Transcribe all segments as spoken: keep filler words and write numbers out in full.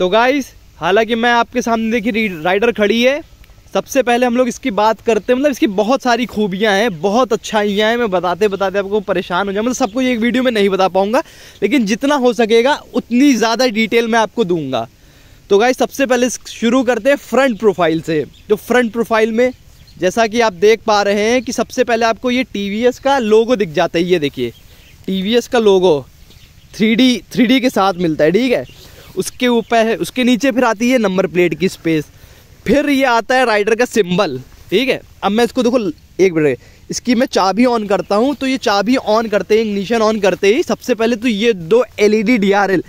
तो गाइस हालांकि मैं आपके सामने देखिए राइडर खड़ी है, सबसे पहले हम लोग इसकी बात करते हैं। मतलब इसकी बहुत सारी खूबियां हैं, बहुत अच्छाइयाँ हैं, मैं बताते बताते आपको परेशान हो जाऊँ। मतलब सबको एक वीडियो में नहीं बता पाऊँगा, लेकिन जितना हो सकेगा उतनी ज़्यादा डिटेल मैं आपको दूँगा। तो गाइस सबसे पहले शुरू करते हैं फ्रंट प्रोफाइल से। तो फ्रंट प्रोफाइल में जैसा कि आप देख पा रहे हैं कि सबसे पहले आपको ये टीवीएस का लोगो दिख जाता है। ये देखिए टीवीएस का logo three D three D के साथ मिलता है, ठीक है। उसके ऊपर है, उसके नीचे फिर आती है नंबर प्लेट की स्पेस, फिर ये आता है राइडर का सिंबल, ठीक है। अब मैं इसको देखो एक मिनट, इसकी मैं चाबी ऑन करता हूँ। तो ये चाबी ऑन करते ही, इग्निशन ऑन करते ही सबसे पहले तो ये दो एलईडी डीआरएल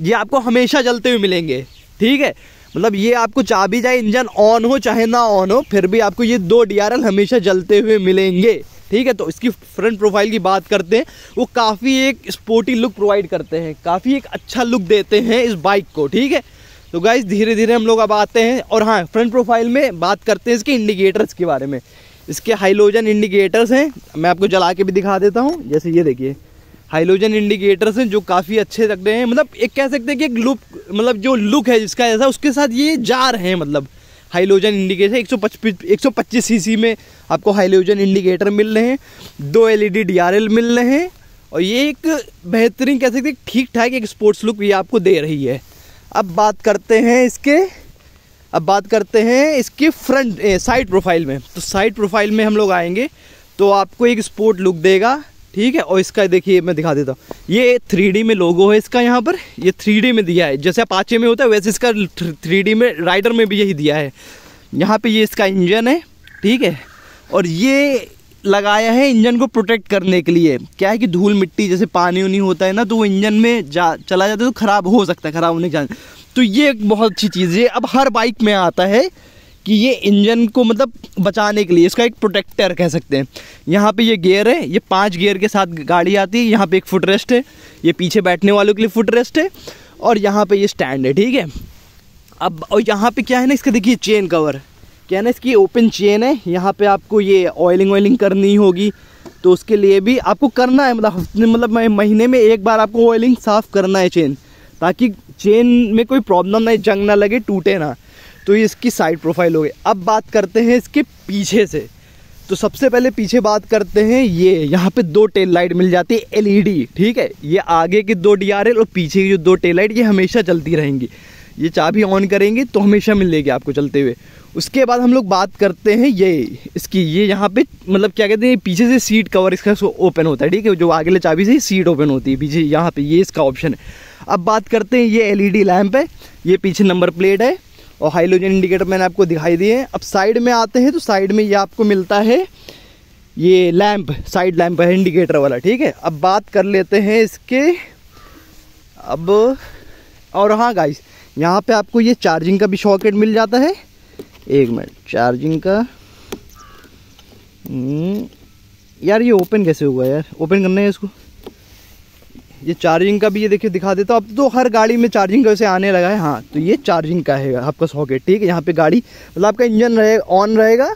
ये आपको हमेशा जलते हुए मिलेंगे, ठीक है। मतलब ये आपको चाबी चाहे इंजन ऑन हो चाहे ना ऑन हो, फिर भी आपको ये दो डीआरएल हमेशा जलते हुए मिलेंगे, ठीक है। तो इसकी फ्रंट प्रोफाइल की बात करते हैं, वो काफ़ी एक स्पोर्टी लुक प्रोवाइड करते हैं, काफ़ी एक अच्छा लुक देते हैं इस बाइक को, ठीक है। तो गाइस धीरे धीरे हम लोग अब आते हैं और हाँ, फ्रंट प्रोफाइल में बात करते हैं इसके इंडिकेटर्स के बारे में। इसके हाइलोजन इंडिकेटर्स हैं, मैं आपको जला के भी दिखा देता हूँ। जैसे ये देखिए हाइलोजन इंडिकेटर्स हैं जो काफ़ी अच्छे लगते हैं। मतलब एक कह सकते हैं कि एक लुक, मतलब जो लुक है जिसका ऐसा उसके साथ ये जार हैं। मतलब हाइलोजन इंडिकेटर एक सौ पचपन एक सौ पच्चीस सी सी में आपको हाइलोजन इंडिकेटर मिल रहे हैं, दो L E D D R L मिल रहे हैं, और ये एक बेहतरीन कह सकते हैं ठीक ठाक एक स्पोर्ट्स लुक ये आपको दे रही है। अब बात करते हैं इसके अब बात करते हैं इसके फ्रंट साइड प्रोफाइल में। तो साइड प्रोफाइल में हम लोग आएंगे तो आपको एक स्पोर्ट लुक देगा, ठीक है। और इसका देखिए मैं दिखा देता हूँ, ये थ्री डी में लोगो है इसका, यहाँ पर ये थ्री डी में दिया है। जैसे अपाचे में होता है वैसे इसका थ्री डी में राइडर में भी यही दिया है। यहाँ पे ये इसका इंजन है, ठीक है। और ये लगाया है इंजन को प्रोटेक्ट करने के लिए। क्या है कि धूल मिट्टी जैसे पानी उनी होता है ना, तो वो इंजन में जा चला जाता है तो ख़राब हो सकता है, ख़राब होने के चांस। तो ये एक बहुत अच्छी चीज़ है, अब हर बाइक में आता है कि ये इंजन को मतलब बचाने के लिए इसका एक प्रोटेक्टर कह सकते हैं। यहाँ पे ये गियर है, ये पांच गियर के साथ गाड़ी आती है। यहाँ पे एक फुटरेस्ट है, ये पीछे बैठने वालों के लिए फुटरेस्ट है, और यहाँ पे ये स्टैंड है, ठीक है। अब और यहाँ पे क्या है ना, इसका देखिए चेन कवर क्या है ना, इसकी ओपन चेन है। यहाँ पर आपको ये ऑयलिंग ऑयलिंग करनी होगी, तो उसके लिए भी आपको करना है। मतलब हफ्ते मतलब महीने में एक बार आपको ऑयलिंग साफ़ करना है चेन, ताकि चेन में कोई प्रॉब्लम ना, जंग ना लगे, टूटे ना। तो ये इसकी साइड प्रोफाइल हो गई। अब बात करते हैं इसके पीछे से। तो सबसे पहले पीछे बात करते हैं, ये यहाँ पे दो टेल लाइट मिल जाती है एलईडी, ठीक है। ये आगे के दो डीआरएल और पीछे की जो दो टेल लाइट ये हमेशा चलती रहेंगी। ये चाबी ऑन करेंगे तो हमेशा मिलेगी आपको चलते हुए। उसके बाद हम लोग बात करते हैं ये इसकी, ये यहाँ पे मतलब क्या कहते हैं, पीछे से सीट कवर इसका ओपन होता है, ठीक है। जो आगे ले चाबी से सीट ओपन होती है पीछे, यहाँ पे ये इसका ऑप्शन है। अब बात करते हैं, ये एलईडी लैंप है, ये पीछे नंबर प्लेट है, और हाइलोजन इंडिकेटर मैंने आपको दिखाई दिए हैं। अब साइड में आते हैं तो साइड में ये आपको मिलता है ये लैंप, साइड लैंप है इंडिकेटर वाला, ठीक है। अब बात कर लेते हैं इसके अब और हाँ गाइस, यहाँ पे आपको ये चार्जिंग का भी सॉकेट मिल जाता है। एक मिनट, चार्जिंग का यार ये ओपन कैसे हुआ यार, ओपन करना है इसको। ये चार्जिंग का भी ये देखिए दिखा देता हूँ, अब तो हर गाड़ी में चार्जिंग का वैसे आने लगा है। हाँ, तो ये चार्जिंग का है आपका सॉकेट, ठीक है। यहाँ पे गाड़ी मतलब आपका इंजन रहेगा ऑन रहेगा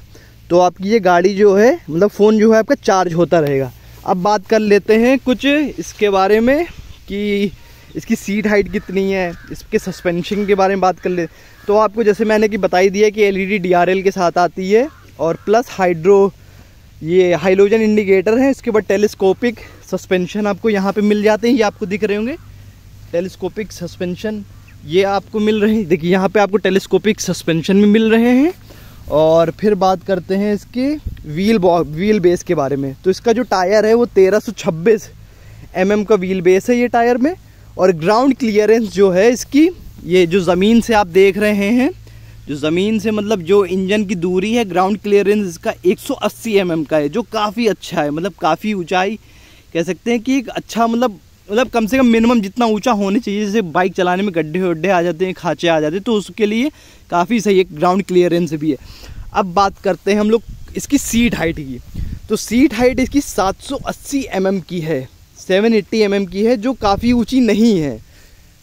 तो आपकी ये गाड़ी जो है मतलब फ़ोन जो है आपका चार्ज होता रहेगा। अब बात कर लेते हैं कुछ इसके बारे में कि इसकी सीट हाइट कितनी है, इसके सस्पेंशन के बारे में बात कर ले। तो आपको जैसे मैंने कि बताई दिया कि L E D D R L के साथ आती है, और प्लस हाइड्रो ये हाइलोजन इंडिकेटर है। इसके बाद टेलीस्कोपिक सस्पेंशन आपको यहाँ पे मिल जाते हैं, ये आपको दिख रहे होंगे टेलीस्कोपिक सस्पेंशन, ये आपको मिल रहे हैं। देखिए यहाँ पे आपको टेलीस्कोपिक सस्पेंशन भी मिल रहे हैं। और फिर बात करते हैं इसके व्हील व्हील बेस के बारे में। तो इसका जो टायर है वो तेरह सौ छब्बीस एम एम का व्हील बेस है ये टायर में, और ग्राउंड क्लियरेंस जो है इसकी, ये जो ज़मीन से आप देख रहे हैं, जो ज़मीन से मतलब जो इंजन की दूरी है, ग्राउंड क्लियरेंस इसका एक सौ अस्सी एम एम का है, जो काफ़ी अच्छा है। मतलब काफ़ी ऊंचाई कह सकते हैं कि एक अच्छा मतलब मतलब कम से कम मिनिमम जितना ऊंचा होने चाहिए, जैसे बाइक चलाने में गड्ढे वड्ढे आ जाते हैं, खाँचे आ जाते हैं, तो उसके लिए काफ़ी सही एक ग्राउंड क्लियरेंस भी है। अब बात करते हैं हम लोग इसकी सीट हाइट की। तो सीट हाइट इसकी सात सौ अस्सी एम एम की है, सेवन एट्टी एम एम की है, जो काफ़ी ऊँची नहीं है।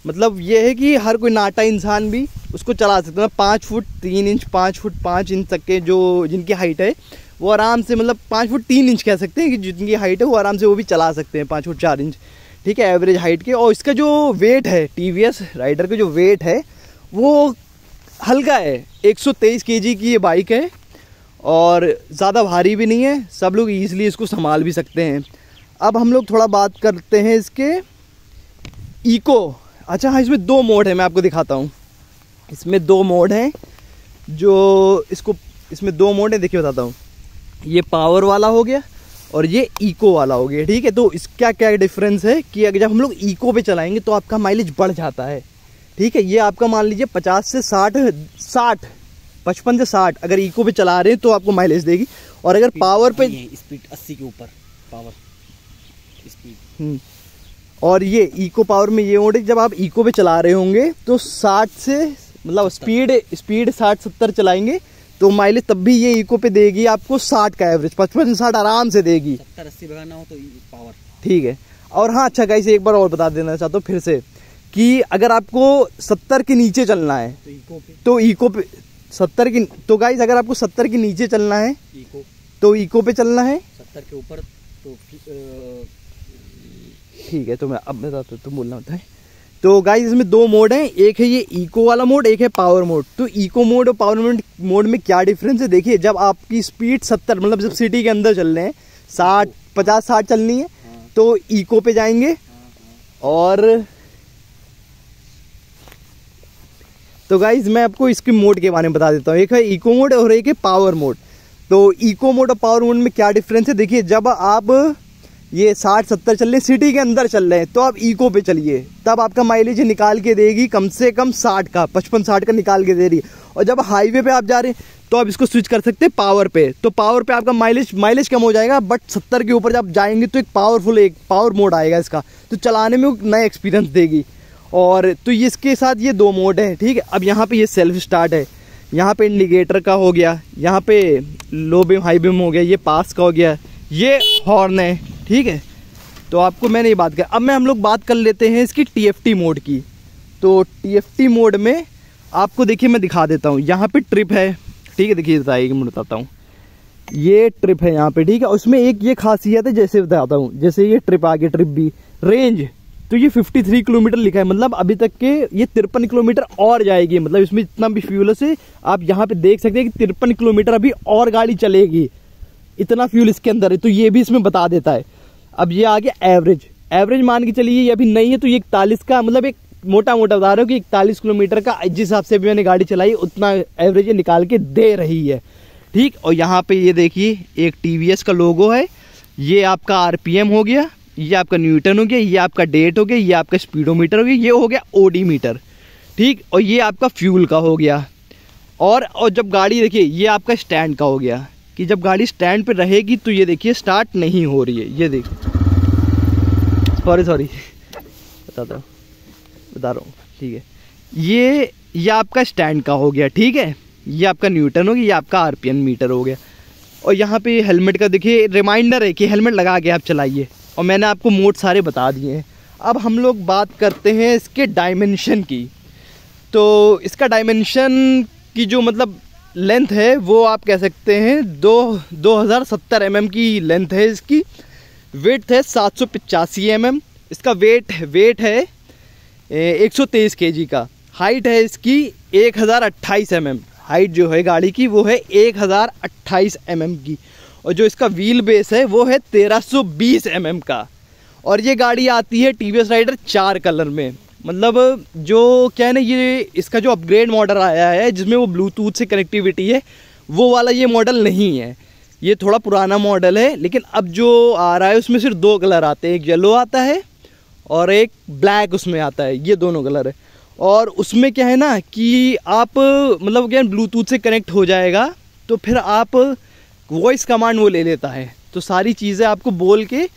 मतलब ये है कि हर कोई नाटा इंसान भी उसको चला सकता है। पाँच फुट तीन इंच पाँच फुट पाँच इंच तक के जो जिनकी हाइट है वो आराम से मतलब पाँच फुट तीन इंच कह सकते हैं कि जिनकी हाइट है वो आराम से वो भी चला सकते हैं, पाँच फुट चार इंच, ठीक है, एवरेज हाइट के। और इसका जो वेट है टीवीएस राइडर का जो वेट है वो हल्का है, एक सौ तेईस केजी की ये बाइक है और ज़्यादा भारी भी नहीं है, सब लोग ईज़िली इसको संभाल भी सकते हैं। अब हम लोग थोड़ा बात करते हैं इसके इको। अच्छा हाँ, इसमें दो मोड है, मैं आपको दिखाता हूँ। इसमें दो मोड हैं जो इसको इसमें दो मोड है देखिए बताता हूँ। ये पावर वाला हो गया और ये इको वाला हो गया, ठीक है। तो इसका क्या डिफरेंस है कि अगर जब हम लोग इको पे चलाएंगे तो आपका माइलेज बढ़ जाता है, ठीक है। ये आपका मान लीजिए पचास से साठ साठ पचपन से साठ अगर इको पे चला रहे हैं तो आपको माइलेज देगी, और अगर पावर पे स्पीड अस्सी के ऊपर पावर स्पीड। और ये इको पावर में ये मोड है, जब आप इको पे चला रहे होंगे तो साठ से मतलब स्पीड स्पीड साठ सत्तर चलाएंगे तो माइलेज तब भी ये इको पे देगी आपको साठ का एवरेज, पचपन से साठ आराम से देगी। सत्तर अस्सी भगाना हो तो पावर, ठीक है। और हाँ अच्छा गाइस, एक बार और बता देना चाहता हूँ फिर से कि अगर आपको सत्तर के नीचे चलना है तो इको पे तो इको पे सत्तर के तो गाइस अगर आपको सत्तर के नीचे चलना है इको तो इको पे चलना है, सत्तर के ऊपर तो ठीक है। तो मैं अब मैं बताता हूँ, तुम बोलना होता है। तो गाइस इसमें दो मोड हैं, एक है ये इको वाला मोड, एक है पावर मोड। तो इको मोड और पावर मोड मोड में क्या डिफरेंस है देखिए। जब आपकी स्पीड सत्तर मतलब जब सिटी के अंदर चल रहे हैं साठ पचास साठ चलनी है तो इको पे जाएंगे, और तो गाइस मैं आपको इसके मोड के बारे में बता देता हूँ। एक है इको मोड और एक है पावर मोड। तो इको मोड और पावर मोड में क्या डिफरेंस है देखिए, जब आप ये साठ सत्तर चल रहे हैं सिटी के अंदर चल रहे हैं तो आप इको पे चलिए, तब आपका माइलेज निकाल के देगी कम से कम साठ का, पचपन साठ का निकाल के दे रही है। और जब हाईवे पे आप जा रहे हैं तो आप इसको स्विच कर सकते हैं पावर पे, तो पावर पे आपका माइलेज माइलेज कम हो जाएगा, बट सत्तर के ऊपर जब जाएंगे तो एक पावरफुल एक पावर मोड आएगा इसका, तो चलाने में नया एक्सपीरियंस देगी। और तो ये इसके साथ ये दो मोड हैं, ठीक है। अब यहाँ पर ये सेल्फ स्टार्ट है, यहाँ पर इंडिकेटर का हो गया, यहाँ पे लो बीम हाई बीम हो गया, ये पास का हो गया, ये हॉर्न है, ठीक है। तो आपको मैंने ये बात कहा। अब मैं हम लोग बात कर लेते हैं इसकी टीएफटी मोड की। तो टीएफटी मोड में आपको देखिए मैं दिखा देता हूँ, यहाँ पे ट्रिप है, ठीक है। देखिए बताइए मैं बताता हूँ, ये ट्रिप है यहाँ पे, ठीक है। उसमें एक ये खासियत है, जैसे बताता हूँ, जैसे ये ट्रिप आगे ट्रिप भी रेंज तो ये फिफ्टी थ्री किलोमीटर लिखा है, मतलब अभी तक के ये तिरपन किलोमीटर और जाएगी, मतलब इसमें इतना भी फ्यूल से आप यहाँ पर देख सकते हैं कि तिरपन किलोमीटर अभी और गाड़ी चलेगी, इतना फ्यूल इसके अंदर है। तो ये भी इसमें बता देता है। अब ये आ गया एवरेज, एवरेज मान के चलिए ये अभी नहीं है तो ये इकतालीस का, मतलब एक मोटा मोटा बता रहे हो कि इकतालीस किलोमीटर का जिस हिसाब से भी मैंने गाड़ी चलाई उतना एवरेज ये निकाल के दे रही है, ठीक। और यहाँ पे ये देखिए एक टीवीएस का लोगो है, ये आपका आरपीएम हो गया, ये आपका न्यूटन हो गया, ये आपका डेट हो गया, ये आपका स्पीडोमीटर हो गया, ये हो गया ओडी मीटर, ठीक। और ये आपका फ्यूल का हो गया। और, और जब गाड़ी देखिए ये आपका स्टैंड का हो गया कि जब गाड़ी स्टैंड पे रहेगी तो ये देखिए स्टार्ट नहीं हो रही है, ये देखिए सॉरी सॉरी बताता हूँ बता रहा हूँ ठीक है। ये ये आपका स्टैंड का हो गया, ठीक है। ये आपका न्यूटन हो गया, ये आपका आरपीएम मीटर हो गया। और यहाँ पे हेलमेट का देखिए रिमाइंडर है कि हेलमेट लगा के आप चलाइए। और मैंने आपको मोड सारे बता दिए हैं। अब हम लोग बात करते हैं इसके डायमेंशन की। तो इसका डायमेंशन की जो मतलब लेंथ है वो आप कह सकते हैं दो दो हज़ार सत्तर एम एम की लेंथ है इसकी। वेट है सात सौ पचासी एम एम, इसका वेट वेट है एक सौ तेईस केजी का। हाइट है इसकी एक हज़ार अट्ठाईस एम एम, हाइट जो है गाड़ी की वो है एक हज़ार अट्ठाईस एम एम की। और जो इसका व्हील बेस है वो है तेरह सौ बीस एम एम का। और ये गाड़ी आती है टी वी एस राइडर चार कलर में, मतलब जो क्या है ना, ये इसका जो अपग्रेड मॉडल आया है जिसमें वो ब्लूटूथ से कनेक्टिविटी है वो वाला ये मॉडल नहीं है, ये थोड़ा पुराना मॉडल है। लेकिन अब जो आ रहा है उसमें सिर्फ दो कलर आते हैं, एक येलो आता है और एक ब्लैक उसमें आता है, ये दोनों कलर है। और उसमें क्या है ना कि आप मतलब क्या ब्लूटूथ से कनेक्ट हो जाएगा तो फिर आप वॉइस कमांड वो ले लेता है, तो सारी चीज़ें आपको बोल के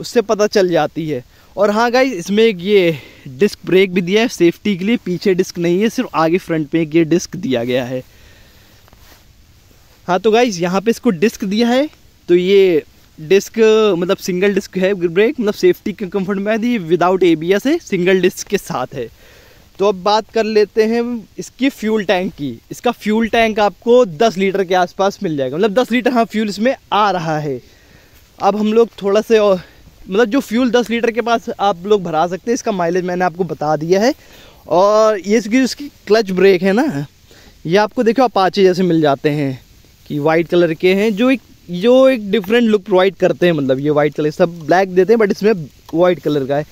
उससे पता चल जाती है। और हाँ गाइस इसमें एक ये डिस्क ब्रेक भी दिया है सेफ्टी के लिए, पीछे डिस्क नहीं है, सिर्फ आगे फ्रंट पे एक ये डिस्क दिया गया है। हाँ तो गाइस यहाँ पे इसको डिस्क दिया है, तो ये डिस्क मतलब सिंगल डिस्क है ब्रेक, मतलब सेफ्टी के कंफर्ट में आती है, विदाउट एबीएस है, सिंगल डिस्क के साथ है। तो अब बात कर लेते हैं इसकी फ्यूल टैंक की। इसका फ्यूल टैंक आपको दस लीटर के आसपास मिल जाएगा, मतलब दस लीटर हाँ फ्यूल इसमें आ रहा है। अब हम लोग थोड़ा से और मतलब जो फ्यूल दस लीटर के पास आप लोग भरा सकते हैं, इसका माइलेज मैंने आपको बता दिया है। और ये इसकी इसकी क्लच ब्रेक है ना, ये आपको देखो अपाचे जैसे मिल जाते हैं कि वाइट कलर के हैं, जो एक जो एक डिफरेंट लुक प्रोवाइड करते हैं। मतलब ये वाइट कलर सब ब्लैक देते हैं बट इसमें वाइट कलर का है।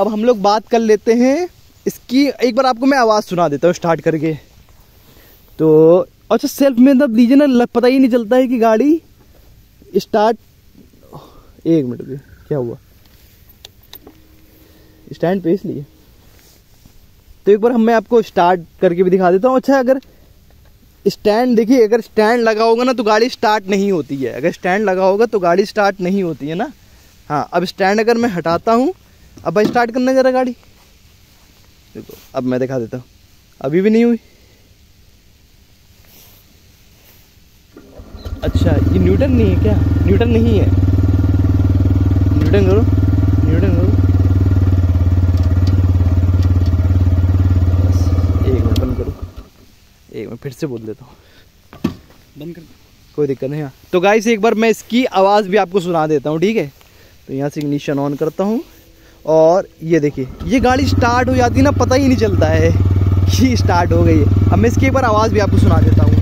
अब हम लोग बात कर लेते हैं इसकी, एक बार आपको मैं आवाज़ सुना देता हूँ स्टार्ट करके। तो अच्छा सेल्फ में तब लीजिए ना, पता ही नहीं चलता है कि गाड़ी स्टार्ट। एक मिनट, क्या हुआ स्टैंड पे इसलिए। तो एक बार हम मैं आपको स्टार्ट करके भी दिखा देता हूँ। अच्छा अगर स्टैंड देखिए, अगर स्टैंड लगा होगा ना तो गाड़ी स्टार्ट नहीं होती है, अगर स्टैंड लगा होगा तो गाड़ी स्टार्ट नहीं होती है ना। हाँ अब स्टैंड अगर मैं हटाता हूँ, अब मैं स्टार्ट करना जरा गाड़ी, देखो अब मैं दिखा देता हूँ, अभी भी नहीं हुई। अच्छा ये न्यूटन नहीं है क्या? न्यूटन नहीं है, न्यूटन करो न्यूटन करो एक मैं फिर से बोल देता हूँ, बंद कर, कोई दिक्कत नहीं। हाँ तो गाइस एक बार मैं इसकी आवाज़ भी आपको सुना देता हूँ, ठीक है। तो यहाँ से इग्निशन ऑन करता हूँ और ये देखिए ये गाड़ी स्टार्ट हो जाती है ना, पता ही नहीं चलता है कि स्टार्ट हो गई है। अब मैं इसकी एक बार आवाज़ भी आपको सुना देता हूँ,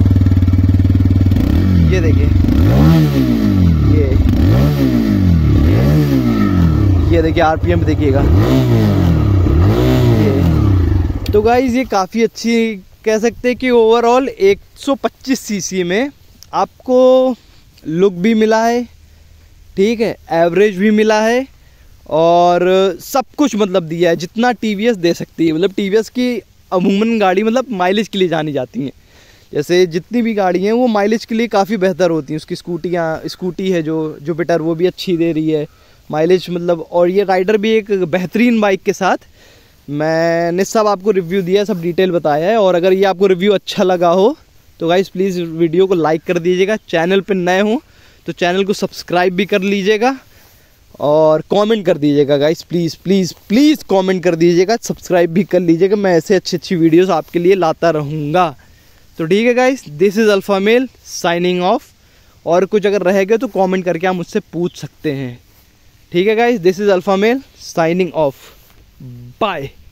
ये देखिए ये ये देखिए आरपीएम देखिएगा। तो गाइस ये काफ़ी अच्छी कह सकते हैं कि ओवरऑल एक सौ पच्चीस सीसी में आपको लुक भी मिला है, ठीक है, एवरेज भी मिला है और सब कुछ मतलब दिया है जितना टीवीएस दे सकती है। मतलब टीवीएस की अमूमन गाड़ी मतलब माइलेज के लिए जानी जाती हैं, जैसे जितनी भी गाड़ी हैं वो माइलेज के लिए काफ़ी बेहतर होती हैं। उसकी स्कूटियाँ, स्कूटी है जो जुपिटर वो भी अच्छी दे रही है माइलेज मतलब। और ये राइडर भी एक बेहतरीन बाइक के साथ, मैंने सब आपको रिव्यू दिया, सब डिटेल बताया है। और अगर ये आपको रिव्यू अच्छा लगा हो तो गाइस प्लीज़ वीडियो को लाइक कर दीजिएगा, चैनल पर नए हों तो चैनल को सब्सक्राइब भी कर लीजिएगा और कमेंट कर दीजिएगा guys, please please please comment कर दीजिएगा, सब्सक्राइब भी कर लीजिएगा। मैं ऐसे अच्छी अच्छी वीडियोस आपके लिए लाता रहूँगा। तो ठीक है guys, this is alpha male signing off. और कुछ अगर रहेगा तो कॉमेंट करके आप मुझसे पूछ सकते हैं। ठीक है guys, this is alpha male signing off, bye.